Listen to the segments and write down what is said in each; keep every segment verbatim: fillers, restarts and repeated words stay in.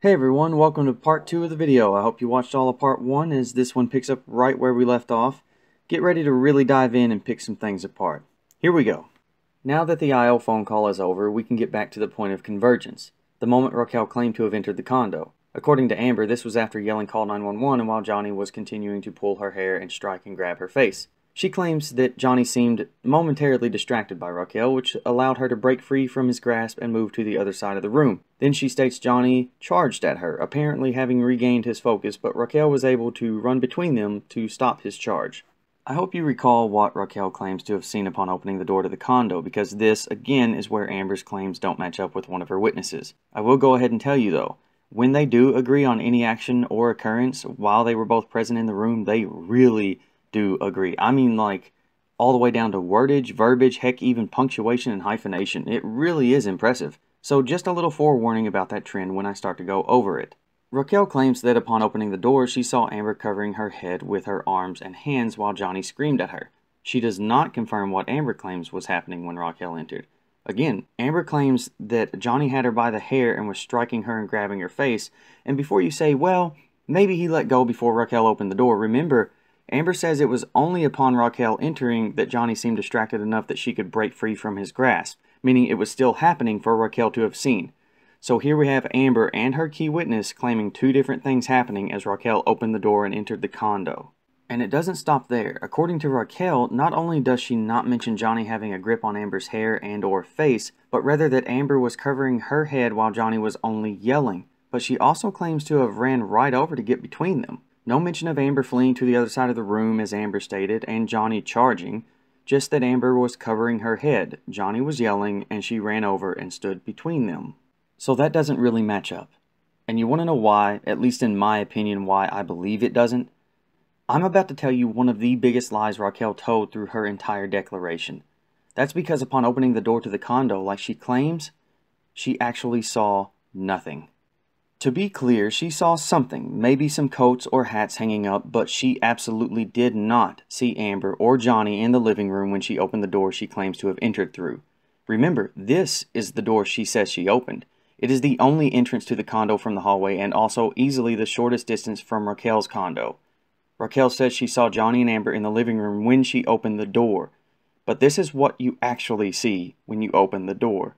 Hey everyone, welcome to part two of the video. I hope you watched all of part one, as this one picks up right where we left off. Get ready to really dive in and pick some things apart. Here we go. Now that the I O phone call is over, we can get back to the point of convergence, the moment Raquel claimed to have entered the condo. According to Amber, this was after yelling call nine one one and while Johnny was continuing to pull her hair and strike and grab her face. She claims that Johnny seemed momentarily distracted by Raquel, which allowed her to break free from his grasp and move to the other side of the room. Then she states Johnny charged at her, apparently having regained his focus, but Raquel was able to run between them to stop his charge. I hope you recall what Raquel claims to have seen upon opening the door to the condo, because this, again, is where Amber's claims don't match up with one of her witnesses. I will go ahead and tell you, though, when they do agree on any action or occurrence while they were both present in the room, they really do agree. I mean, like, all the way down to wordage, verbiage, heck, even punctuation and hyphenation. It really is impressive. So just a little forewarning about that trend when I start to go over it. Raquel claims that upon opening the door, she saw Amber covering her head with her arms and hands while Johnny screamed at her. She does not confirm what Amber claims was happening when Raquel entered. Again, Amber claims that Johnny had her by the hair and was striking her and grabbing her face. And before you say, well, maybe he let go before Raquel opened the door, remember, Amber says it was only upon Raquel entering that Johnny seemed distracted enough that she could break free from his grasp, meaning it was still happening for Raquel to have seen. So here we have Amber and her key witness claiming two different things happening as Raquel opened the door and entered the condo. And it doesn't stop there. According to Raquel, not only does she not mention Johnny having a grip on Amber's hair and or face, but rather that Amber was covering her head while Johnny was only yelling, but she also claims to have ran right over to get between them. No mention of Amber fleeing to the other side of the room, as Amber stated, and Johnny charging, just that Amber was covering her head, Johnny was yelling, and she ran over and stood between them. So that doesn't really match up. And you want to know why, at least in my opinion, why I believe it doesn't? I'm about to tell you one of the biggest lies Raquel told through her entire declaration. That's because upon opening the door to the condo, like she claims, she actually saw nothing. To be clear, she saw something, maybe some coats or hats hanging up, but she absolutely did not see Amber or Johnny in the living room when she opened the door she claims to have entered through. Remember, this is the door she says she opened. It is the only entrance to the condo from the hallway and also easily the shortest distance from Raquel's condo. Raquel says she saw Johnny and Amber in the living room when she opened the door, but this is what you actually see when you open the door.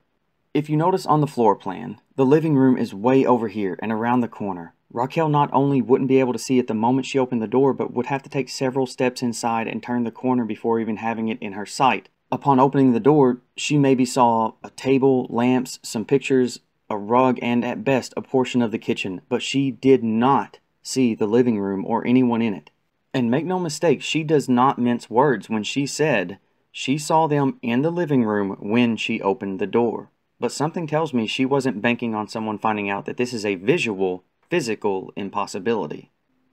If you notice on the floor plan, the living room is way over here and around the corner. Raquel not only wouldn't be able to see it the moment she opened the door, but would have to take several steps inside and turn the corner before even having it in her sight. Upon opening the door, she maybe saw a table, lamps, some pictures, a rug, and at best a portion of the kitchen, but she did not see the living room or anyone in it. And make no mistake, she does not mince words when she said she saw them in the living room when she opened the door. But something tells me she wasn't banking on someone finding out that this is a visual, physical impossibility.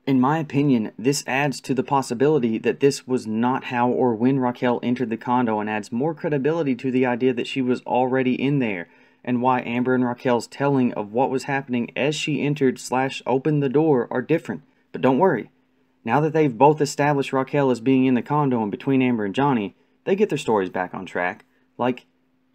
In my opinion, this adds to the possibility that this was not how or when Raquel entered the condo and adds more credibility to the idea that she was already in there, and why Amber and Raquel's telling of what was happening as she entered slash opened the door are different. But don't worry. Now that they've both established Raquel as being in the condo and between Amber and Johnny, they get their stories back on track. Like,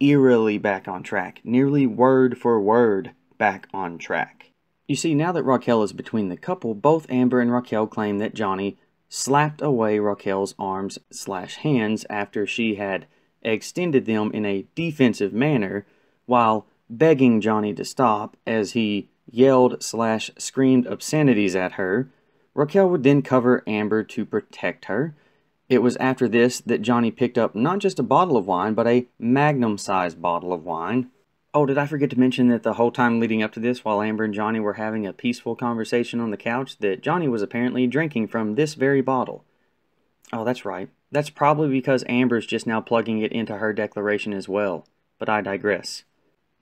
eerily back on track, nearly word for word back on track. You see, now that Raquel is between the couple, both Amber and Raquel claim that Johnny slapped away Raquel's arms slash hands after she had extended them in a defensive manner while begging Johnny to stop as he yelled slash screamed obscenities at her. Raquel would then cover Amber to protect her. It was after this that Johnny picked up not just a bottle of wine, but a magnum-sized bottle of wine. Oh, did I forget to mention that the whole time leading up to this, while Amber and Johnny were having a peaceful conversation on the couch, that Johnny was apparently drinking from this very bottle. Oh, that's right. That's probably because Amber's just now plugging it into her declaration as well. But I digress.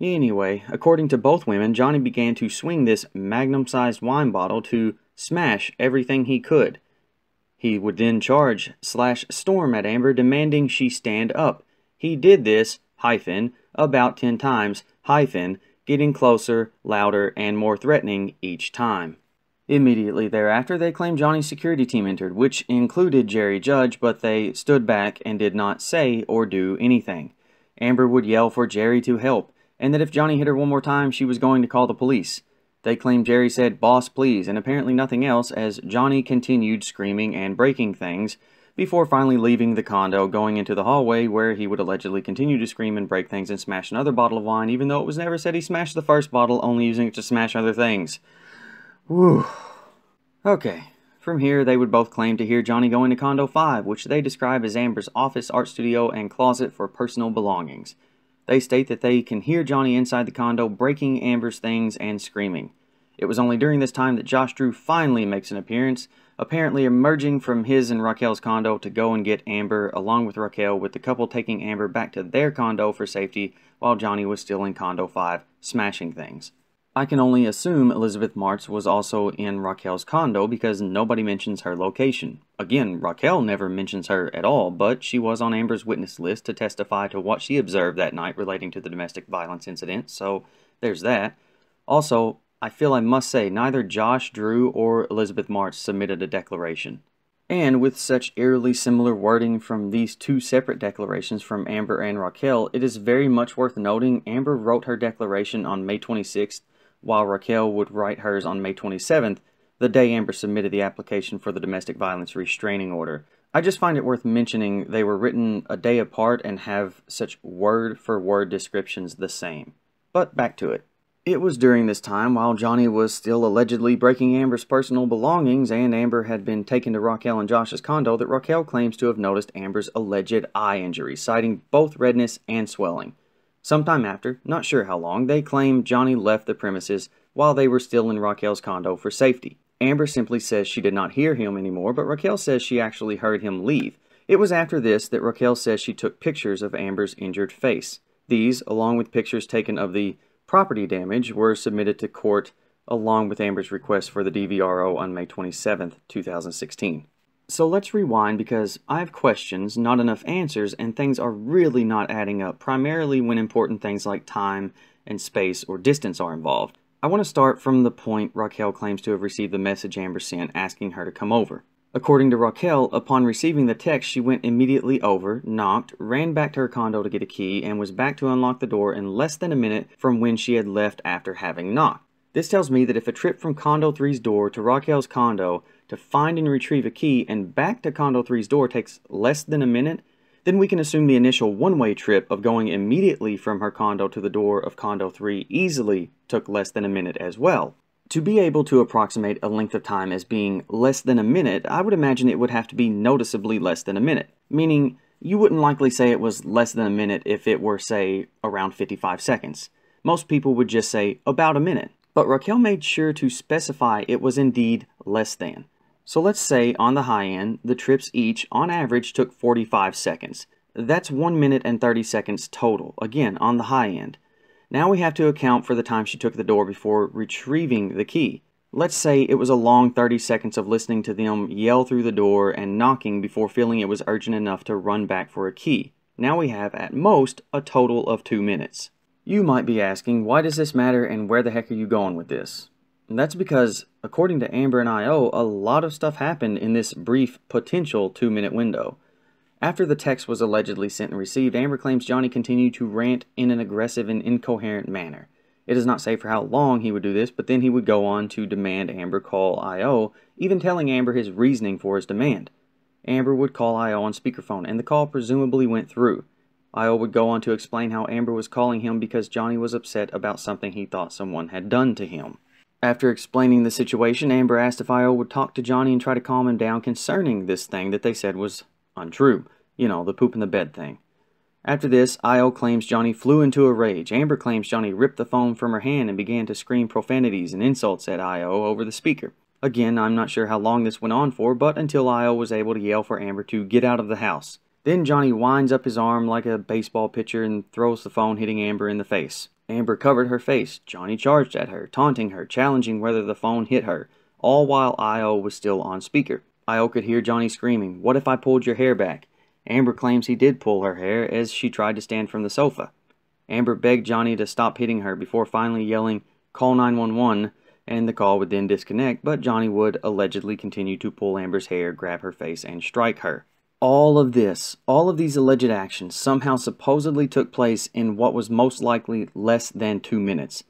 Anyway, according to both women, Johnny began to swing this magnum-sized wine bottle to smash everything he could. He would then charge slash storm at Amber, demanding she stand up. He did this, hyphen, about ten times, hyphen, getting closer, louder, and more threatening each time. Immediately thereafter, they claimed Johnny's security team entered, which included Jerry Judge, but they stood back and did not say or do anything. Amber would yell for Jerry to help, and that if Johnny hit her one more time, she was going to call the police. They claim Jerry said, "Boss, please," and apparently nothing else, as Johnny continued screaming and breaking things before finally leaving the condo, going into the hallway where he would allegedly continue to scream and break things and smash another bottle of wine, even though it was never said he smashed the first bottle, only using it to smash other things. Whew. Okay. From here, they would both claim to hear Johnny go into Condo five, which they describe as Amber's office, art studio, and closet for personal belongings. They state that they can hear Johnny inside the condo breaking Amber's things and screaming. It was only during this time that Josh Drew finally makes an appearance, apparently emerging from his and Raquel's condo to go and get Amber along with Raquel, with the couple taking Amber back to their condo for safety while Johnny was still in Condo five, smashing things. I can only assume Elizabeth Martz was also in Raquel's condo because nobody mentions her location. Again, Raquel never mentions her at all, but she was on Amber's witness list to testify to what she observed that night relating to the domestic violence incident, so there's that. Also, I feel I must say neither Josh Drew or Elizabeth Martz submitted a declaration. And with such eerily similar wording from these two separate declarations from Amber and Raquel, it is very much worth noting Amber wrote her declaration on May twenty-sixth, while Raquel would write hers on May twenty-seventh, the day Amber submitted the application for the domestic violence restraining order. I just find it worth mentioning they were written a day apart and have such word-for-word descriptions the same. But back to it. It was during this time, while Johnny was still allegedly breaking Amber's personal belongings and Amber had been taken to Raquel and Josh's condo, that Raquel claims to have noticed Amber's alleged eye injury, citing both redness and swelling. Sometime after, not sure how long, they claim Johnny left the premises while they were still in Raquel's condo for safety. Amber simply says she did not hear him anymore, but Raquel says she actually heard him leave. It was after this that Raquel says she took pictures of Amber's injured face. These, along with pictures taken of the property damage, were submitted to court along with Amber's request for the D V R O on May twenty-seventh, two thousand sixteen. So let's rewind, because I have questions, not enough answers, and things are really not adding up, primarily when important things like time and space or distance are involved. I want to start from the point Raquel claims to have received the message Amber sent asking her to come over. According to Raquel, upon receiving the text, she went immediately over, knocked, ran back to her condo to get a key, and was back to unlock the door in less than a minute from when she had left after having knocked. This tells me that if a trip from Condo three's door to Raquel's condo to find and retrieve a key and back to Condo three's door takes less than a minute, then we can assume the initial one-way trip of going immediately from her condo to the door of Condo three easily took less than a minute as well. To be able to approximate a length of time as being less than a minute, I would imagine it would have to be noticeably less than a minute, meaning you wouldn't likely say it was less than a minute if it were, say, around fifty-five seconds. Most people would just say about a minute. But Raquel made sure to specify it was indeed less than. So let's say, on the high end, the trips each, on average, took forty-five seconds. That's one minute and thirty seconds total, again, on the high end. Now we have to account for the time she took the door before retrieving the key. Let's say it was a long thirty seconds of listening to them yell through the door and knocking before feeling it was urgent enough to run back for a key. Now we have, at most, a total of two minutes. You might be asking, why does this matter and where the heck are you going with this? And that's because, according to Amber and I O, a lot of stuff happened in this brief, potential two-minute window. After the text was allegedly sent and received, Amber claims Johnny continued to rant in an aggressive and incoherent manner. It is not safe for how long he would do this, but then he would go on to demand Amber call I O, even telling Amber his reasoning for his demand. Amber would call I O on speakerphone, and the call presumably went through. I O would go on to explain how Amber was calling him because Johnny was upset about something he thought someone had done to him. After explaining the situation, Amber asked if I O would talk to Johnny and try to calm him down concerning this thing that they said was untrue. You know, the poop in the bed thing. After this, I O claims Johnny flew into a rage. Amber claims Johnny ripped the phone from her hand and began to scream profanities and insults at I O over the speaker. Again, I'm not sure how long this went on for, but until I O was able to yell for Amber to get out of the house. Then Johnny winds up his arm like a baseball pitcher and throws the phone, hitting Amber in the face. Amber covered her face. Johnny charged at her, taunting her, challenging whether the phone hit her, all while I O was still on speaker. I O could hear Johnny screaming, "What if I pulled your hair back?" Amber claims he did pull her hair as she tried to stand from the sofa. Amber begged Johnny to stop hitting her before finally yelling, "Call nine one one," and the call would then disconnect, but Johnny would allegedly continue to pull Amber's hair, grab her face, and strike her. All of this, all of these alleged actions somehow supposedly took place in what was most likely less than two minutes.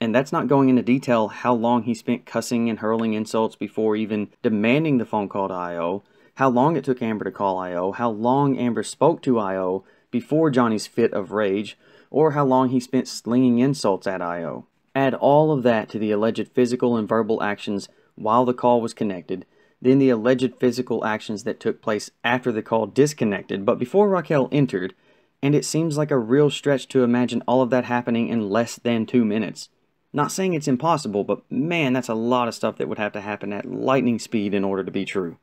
And that's not going into detail how long he spent cussing and hurling insults before even demanding the phone call to I O, how long it took Amber to call I O, how long Amber spoke to I O before Johnny's fit of rage, or how long he spent slinging insults at I O. Add all of that to the alleged physical and verbal actions while the call was connected, then the alleged physical actions that took place after the call disconnected, but before Raquel entered, and it seems like a real stretch to imagine all of that happening in less than two minutes. Not saying it's impossible, but man, that's a lot of stuff that would have to happen at lightning speed in order to be true.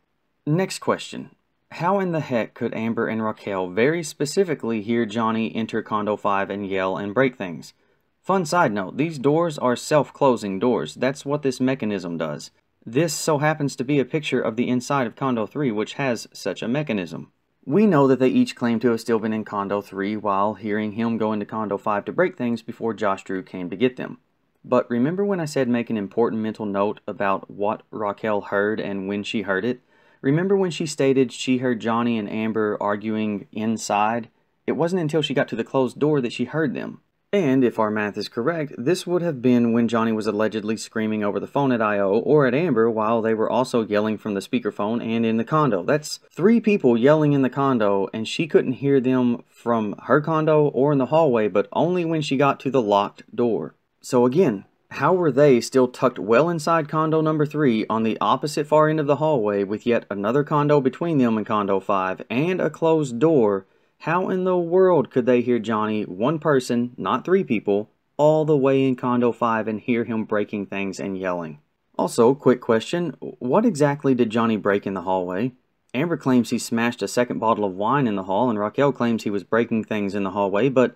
Next question. How in the heck could Amber and Raquel very specifically hear Johnny enter Condo five and yell and break things? Fun side note, these doors are self-closing doors. That's what this mechanism does. This so happens to be a picture of the inside of Condo three, which has such a mechanism. We know that they each claim to have still been in Condo three while hearing him go into Condo five to break things before Josh Drew came to get them. But remember when I said make an important mental note about what Raquel heard and when she heard it? Remember when she stated she heard Johnny and Amber arguing inside? It wasn't until she got to the closed door that she heard them. And if our math is correct, this would have been when Johnny was allegedly screaming over the phone at I O or at Amber while they were also yelling from the speakerphone and in the condo. That's three people yelling in the condo, and she couldn't hear them from her condo or in the hallway, but only when she got to the locked door. So again, how were they still tucked well inside condo number three on the opposite far end of the hallway with yet another condo between them and condo five and a closed door? How in the world could they hear Johnny, one person, not three people, all the way in condo five and hear him breaking things and yelling? Also, quick question, what exactly did Johnny break in the hallway? Amber claims he smashed a second bottle of wine in the hall and Raquel claims he was breaking things in the hallway, but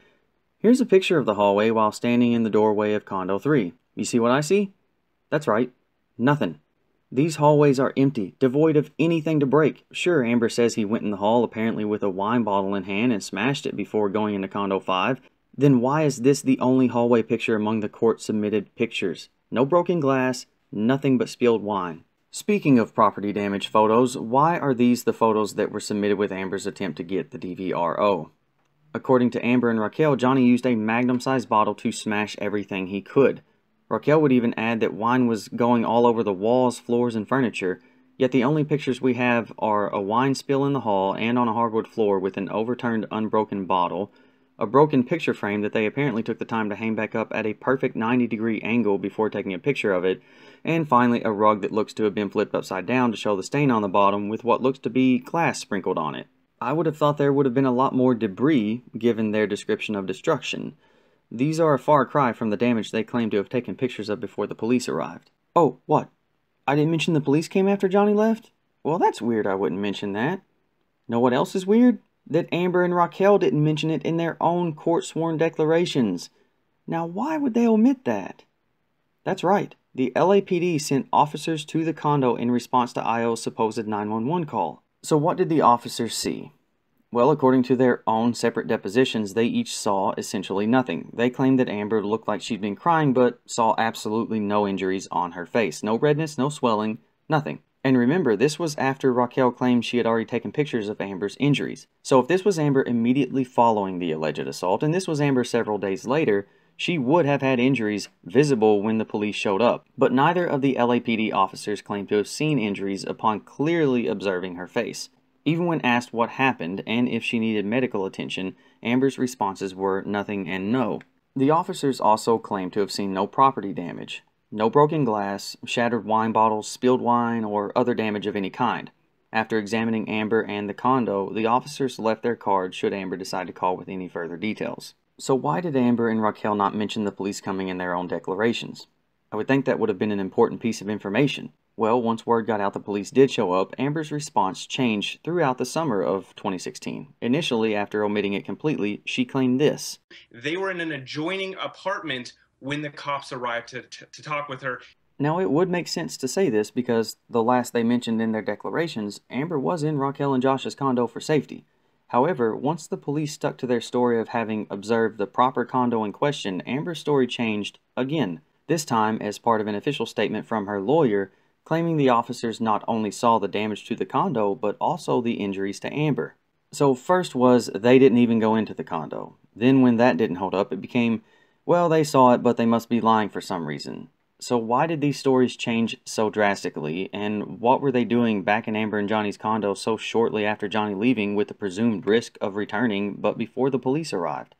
here's a picture of the hallway while standing in the doorway of condo three. You see what I see? That's right, nothing. These hallways are empty, devoid of anything to break. Sure, Amber says he went in the hall apparently with a wine bottle in hand and smashed it before going into condo five. Then why is this the only hallway picture among the court-submitted pictures? No broken glass, nothing but spilled wine. Speaking of property damage photos, why are these the photos that were submitted with Amber's attempt to get the D V R O? According to Amber and Raquel, Johnny used a magnum-sized bottle to smash everything he could. Raquel would even add that wine was going all over the walls, floors, and furniture, yet the only pictures we have are a wine spill in the hall and on a hardwood floor with an overturned unbroken bottle, a broken picture frame that they apparently took the time to hang back up at a perfect ninety degree angle before taking a picture of it, and finally a rug that looks to have been flipped upside down to show the stain on the bottom with what looks to be glass sprinkled on it. I would have thought there would have been a lot more debris given their description of destruction. These are a far cry from the damage they claim to have taken pictures of before the police arrived. Oh, what? I didn't mention the police came after Johnny left? Well, that's weird I wouldn't mention that. Know what else is weird? That Amber and Raquel didn't mention it in their own court-sworn declarations. Now, why would they omit that? That's right. The L A P D sent officers to the condo in response to I O's supposed nine one one call. So what did the officers see? Well, according to their own separate depositions, they each saw essentially nothing. They claimed that Amber looked like she'd been crying, but saw absolutely no injuries on her face. No redness, no swelling, nothing. And remember, this was after Raquel claimed she had already taken pictures of Amber's injuries. So if this was Amber immediately following the alleged assault, and this was Amber several days later, she would have had injuries visible when the police showed up. But neither of the L A P D officers claimed to have seen injuries upon clearly observing her face. Even when asked what happened and if she needed medical attention, Amber's responses were nothing and no. The officers also claimed to have seen no property damage, no broken glass, shattered wine bottles, spilled wine, or other damage of any kind. After examining Amber and the condo, the officers left their card should Amber decide to call with any further details. So why did Amber and Raquel not mention the police coming in their own declarations? I would think that would have been an important piece of information. Well, once word got out the police did show up, Amber's response changed throughout the summer of twenty sixteen. Initially, after omitting it completely, she claimed this. They were in an adjoining apartment when the cops arrived to, to, to talk with her. Now, it would make sense to say this because the last they mentioned in their declarations, Amber was in Raquel and Josh's condo for safety. However, once the police stuck to their story of having observed the proper condo in question, Amber's story changed again, this time as part of an official statement from her lawyer, claiming the officers not only saw the damage to the condo, but also the injuries to Amber. So first was, they didn't even go into the condo. Then when that didn't hold up, it became, Well, they saw it, but they must be lying for some reason. So why did these stories change so drastically, and what were they doing back in Amber and Johnny's condo so shortly after Johnny leaving with the presumed risk of returning but before the police arrived?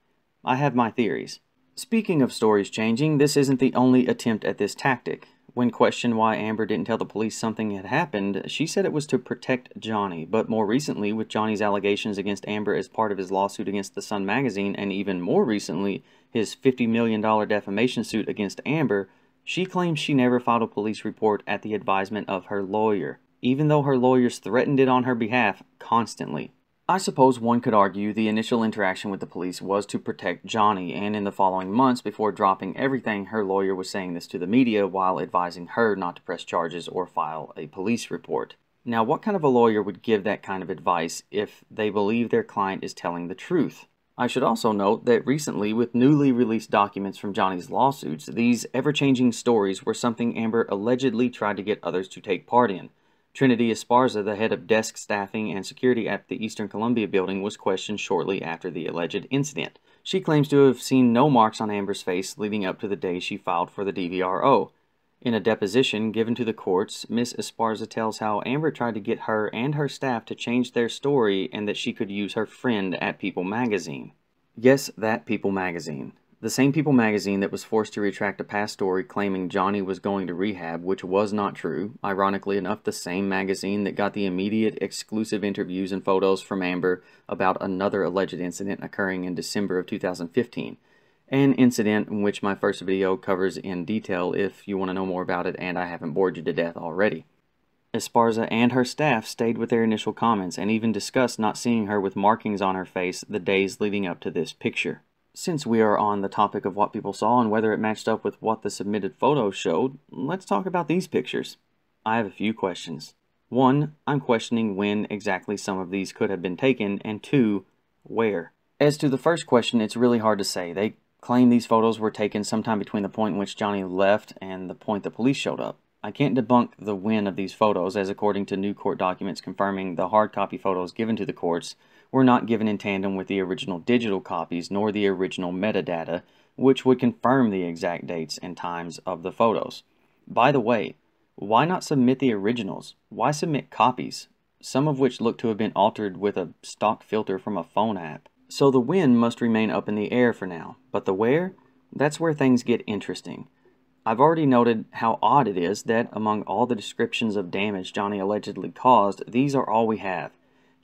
I have my theories. Speaking of stories changing, this isn't the only attempt at this tactic. When questioned why Amber didn't tell the police something had happened, she said it was to protect Johnny, but more recently with Johnny's allegations against Amber as part of his lawsuit against the Sun magazine, and even more recently, his fifty million dollar defamation suit against Amber, she claims she never filed a police report at the advisement of her lawyer, even though her lawyers threatened it on her behalf constantly. I suppose one could argue the initial interaction with the police was to protect Johnny, and in the following months before dropping everything, her lawyer was saying this to the media while advising her not to press charges or file a police report. Now, what kind of a lawyer would give that kind of advice if they believe their client is telling the truth? I should also note that recently, with newly released documents from Johnny's lawsuits, these ever-changing stories were something Amber allegedly tried to get others to take part in. Trinity Esparza, the head of desk staffing and security at the Eastern Columbia building, was questioned shortly after the alleged incident. She claims to have seen no marks on Amber's face leading up to the day she filed for the D V R O. In a deposition given to the courts, Miz Esparza tells how Amber tried to get her and her staff to change their story and that she could use her friend at People magazine. Yes, that People magazine. The same People magazine that was forced to retract a past story claiming Johnny was going to rehab, which was not true. Ironically enough, the same magazine that got the immediate exclusive interviews and photos from Amber about another alleged incident occurring in December of two thousand fifteen. An incident in which my first video covers in detail if you want to know more about it and I haven't bored you to death already. Esparza and her staff stayed with their initial comments and even discussed not seeing her with markings on her face the days leading up to this picture. Since we are on the topic of what people saw and whether it matched up with what the submitted photos showed, let's talk about these pictures. I have a few questions. One, I'm questioning when exactly some of these could have been taken, and two, where. As to the first question, it's really hard to say. They claim these photos were taken sometime between the point in which Johnny left and the point the police showed up. I can't debunk the when of these photos, as according to new court documents confirming the hard copy photos given to the courts were not given in tandem with the original digital copies nor the original metadata, which would confirm the exact dates and times of the photos. By the way, why not submit the originals? Why submit copies, some of which look to have been altered with a stock filter from a phone app? So the when must remain up in the air for now, but the where? That's where things get interesting. I've already noted how odd it is that among all the descriptions of damage Johnny allegedly caused, these are all we have.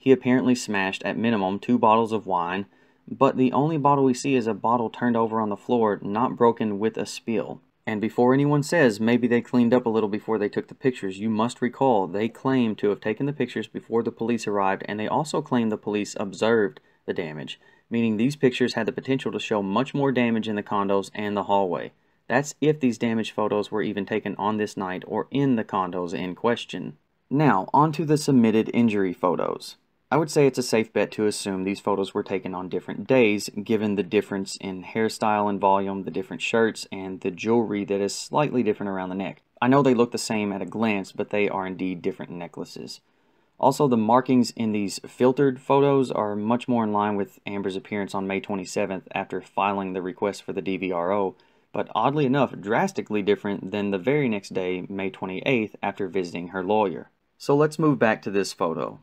He apparently smashed, at minimum, two bottles of wine, but the only bottle we see is a bottle turned over on the floor, not broken with a spill. And before anyone says maybe they cleaned up a little before they took the pictures, you must recall they claim to have taken the pictures before the police arrived, and they also claim the police observed the damage, meaning these pictures had the potential to show much more damage in the condos and the hallway. That's if these damaged photos were even taken on this night or in the condos in question. Now, onto the submitted injury photos. I would say it's a safe bet to assume these photos were taken on different days, given the difference in hairstyle and volume, the different shirts, and the jewelry that is slightly different around the neck. I know they look the same at a glance, but they are indeed different necklaces. Also, the markings in these filtered photos are much more in line with Amber's appearance on May twenty-seventh after filing the request for the D V R O, but oddly enough, drastically different than the very next day, May twenty-eighth, after visiting her lawyer. So let's move back to this photo.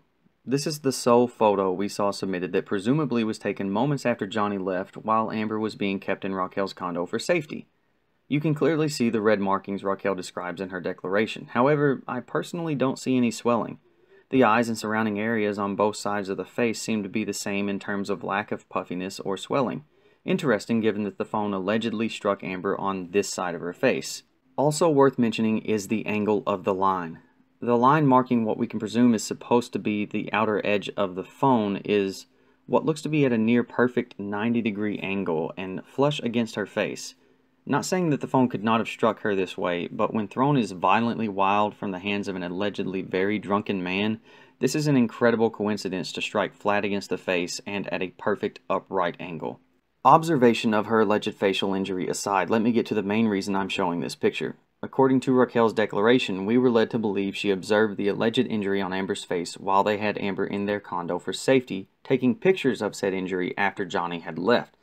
This is the sole photo we saw submitted that presumably was taken moments after Johnny left while Amber was being kept in Raquel's condo for safety. You can clearly see the red markings Raquel describes in her declaration. However, I personally don't see any swelling. The eyes and surrounding areas on both sides of the face seem to be the same in terms of lack of puffiness or swelling. Interesting given that the phone allegedly struck Amber on this side of her face. Also worth mentioning is the angle of the line. The line marking what we can presume is supposed to be the outer edge of the phone is what looks to be at a near perfect ninety degree angle and flush against her face. Not saying that the phone could not have struck her this way, but when thrown as violently wild from the hands of an allegedly very drunken man, this is an incredible coincidence to strike flat against the face and at a perfect upright angle. Observation of her alleged facial injury aside, let me get to the main reason I'm showing this picture. According to Raquel's declaration, we were led to believe she observed the alleged injury on Amber's face while they had Amber in their condo for safety, taking pictures of said injury after Johnny had left.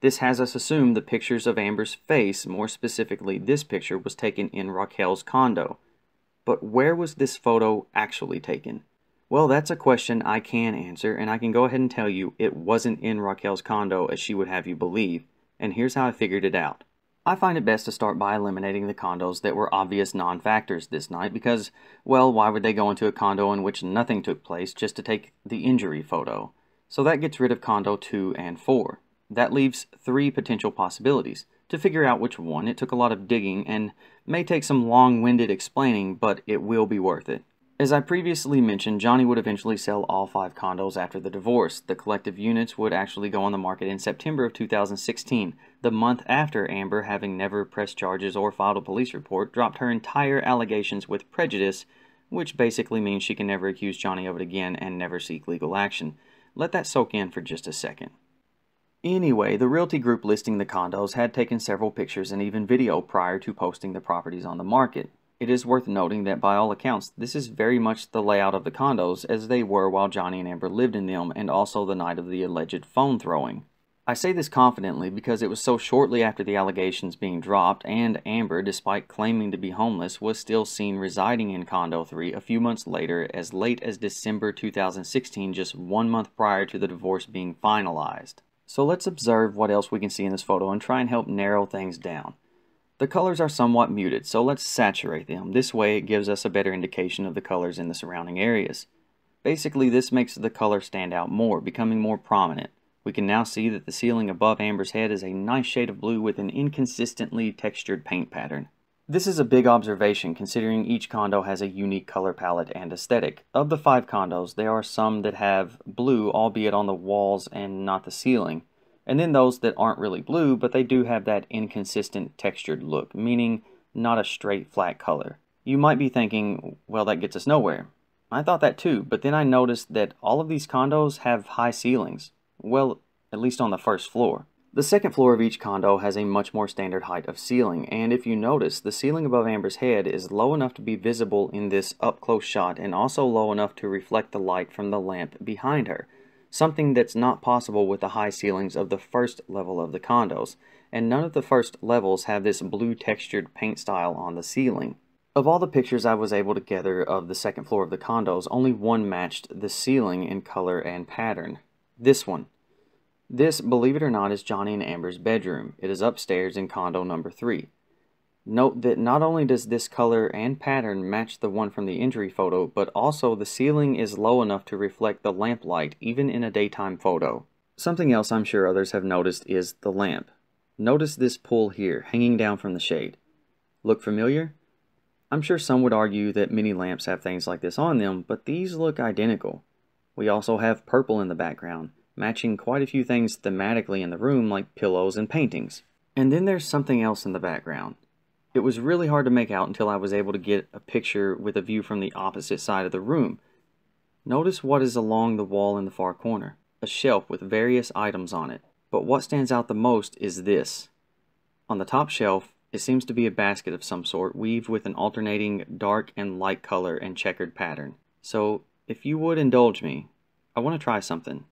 This has us assume the pictures of Amber's face, more specifically this picture, was taken in Raquel's condo. But where was this photo actually taken? Well, that's a question I can answer, and I can go ahead and tell you it wasn't in Raquel's condo as she would have you believe, and here's how I figured it out. I find it best to start by eliminating the condos that were obvious non-factors this night because, well, why would they go into a condo in which nothing took place just to take the injury photo? So that gets rid of condo two and four. That leaves three potential possibilities. To figure out which one, it took a lot of digging and may take some long-winded explaining, but it will be worth it. As I previously mentioned, Johnny would eventually sell all five condos after the divorce. The collective units would actually go on the market in September of two thousand sixteen, the month after Amber, having never pressed charges or filed a police report, dropped her entire allegations with prejudice, which basically means she can never accuse Johnny of it again and never seek legal action. Let that soak in for just a second. Anyway, the realty group listing the condos had taken several pictures and even video prior to posting the properties on the market. It is worth noting that by all accounts, this is very much the layout of the condos as they were while Johnny and Amber lived in them, and also the night of the alleged phone throwing. I say this confidently because it was so shortly after the allegations being dropped, and Amber, despite claiming to be homeless, was still seen residing in condo three a few months later, as late as December two thousand sixteen, just one month prior to the divorce being finalized. So let's observe what else we can see in this photo and try and help narrow things down. The colors are somewhat muted, so let's saturate them. This way it gives us a better indication of the colors in the surrounding areas. Basically, this makes the color stand out more, becoming more prominent. We can now see that the ceiling above Amber's head is a nice shade of blue with an inconsistently textured paint pattern. This is a big observation considering each condo has a unique color palette and aesthetic. Of the five condos, there are some that have blue, albeit on the walls and not the ceiling. And then those that aren't really blue, but they do have that inconsistent textured look, meaning not a straight flat color. You might be thinking, well, that gets us nowhere. I thought that too, but then I noticed that all of these condos have high ceilings. Well, at least on the first floor. The second floor of each condo has a much more standard height of ceiling, and if you notice, the ceiling above Amber's head is low enough to be visible in this up-close shot and also low enough to reflect the light from the lamp behind her, something that's not possible with the high ceilings of the first level of the condos, and none of the first levels have this blue textured paint style on the ceiling. Of all the pictures I was able to gather of the second floor of the condos, only one matched the ceiling in color and pattern. This one. This, believe it or not, is Johnny and Amber's bedroom. It is upstairs in condo number three. Note that not only does this color and pattern match the one from the injury photo, but also the ceiling is low enough to reflect the lamplight, even in a daytime photo. Something else I'm sure others have noticed is the lamp. Notice this pull here, hanging down from the shade. Look familiar? I'm sure some would argue that many lamps have things like this on them, but these look identical. We also have purple in the background, matching quite a few things thematically in the room, like pillows and paintings. And then there's something else in the background. It was really hard to make out until I was able to get a picture with a view from the opposite side of the room. Notice what is along the wall in the far corner, a shelf with various items on it. But what stands out the most is this. On the top shelf, it seems to be a basket of some sort, weaved with an alternating dark and light color and checkered pattern. So, if you would indulge me, I want to try something.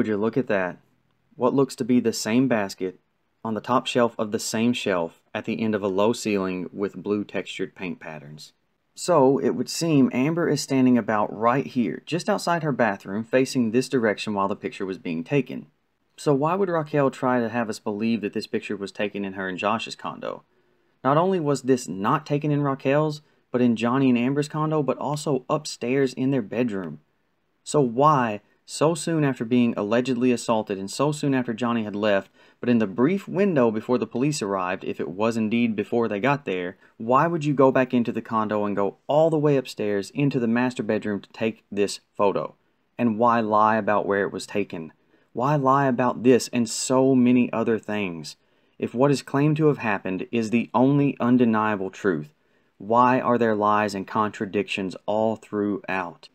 Would you look at that? What looks to be the same basket on the top shelf of the same shelf at the end of a low ceiling with blue textured paint patterns. So it would seem Amber is standing about right here, just outside her bathroom, facing this direction while the picture was being taken. So why would Raquel try to have us believe that this picture was taken in her and Josh's condo? Not only was this not taken in Raquel's, but in Johnny and Amber's condo, but also upstairs in their bedroom. So why, so soon after being allegedly assaulted and so soon after Johnny had left, but in the brief window before the police arrived, if it was indeed before they got there, why would you go back into the condo and go all the way upstairs into the master bedroom to take this photo? And why lie about where it was taken? Why lie about this and so many other things? If what is claimed to have happened is the only undeniable truth, why are there lies and contradictions all throughout?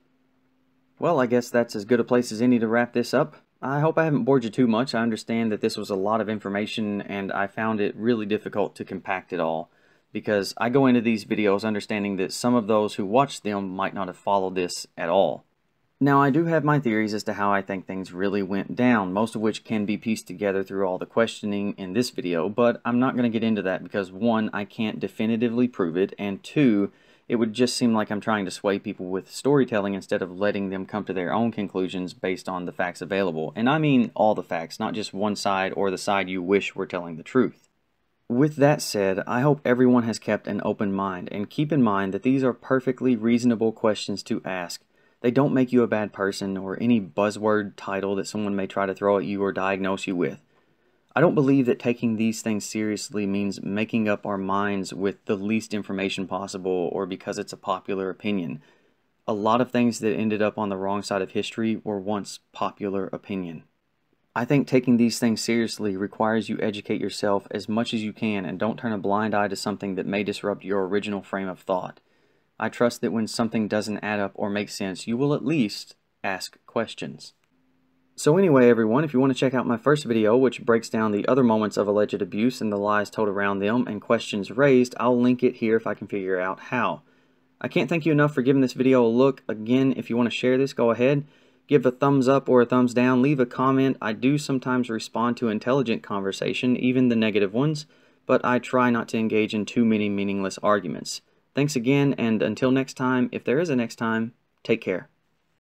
Well, I guess that's as good a place as any to wrap this up. I hope I haven't bored you too much. I understand that this was a lot of information and I found it really difficult to compact it all, because I go into these videos understanding that some of those who watch them might not have followed this at all. Now, I do have my theories as to how I think things really went down, most of which can be pieced together through all the questioning in this video, but I'm not going to get into that because, one, I can't definitively prove it, and two, it would just seem like I'm trying to sway people with storytelling instead of letting them come to their own conclusions based on the facts available. And I mean all the facts, not just one side or the side you wish were telling the truth. With that said, I hope everyone has kept an open mind, and keep in mind that these are perfectly reasonable questions to ask. They don't make you a bad person or any buzzword title that someone may try to throw at you or diagnose you with. I don't believe that taking these things seriously means making up our minds with the least information possible or because it's a popular opinion. A lot of things that ended up on the wrong side of history were once popular opinion. I think taking these things seriously requires you educate yourself as much as you can and don't turn a blind eye to something that may disrupt your original frame of thought. I trust that when something doesn't add up or make sense, you will at least ask questions. So anyway, everyone, if you want to check out my first video, which breaks down the other moments of alleged abuse and the lies told around them and questions raised, I'll link it here if I can figure out how. I can't thank you enough for giving this video a look. Again, if you want to share this, go ahead. Give a thumbs up or a thumbs down. Leave a comment. I do sometimes respond to intelligent conversation, even the negative ones, but I try not to engage in too many meaningless arguments. Thanks again, and until next time, if there is a next time, take care.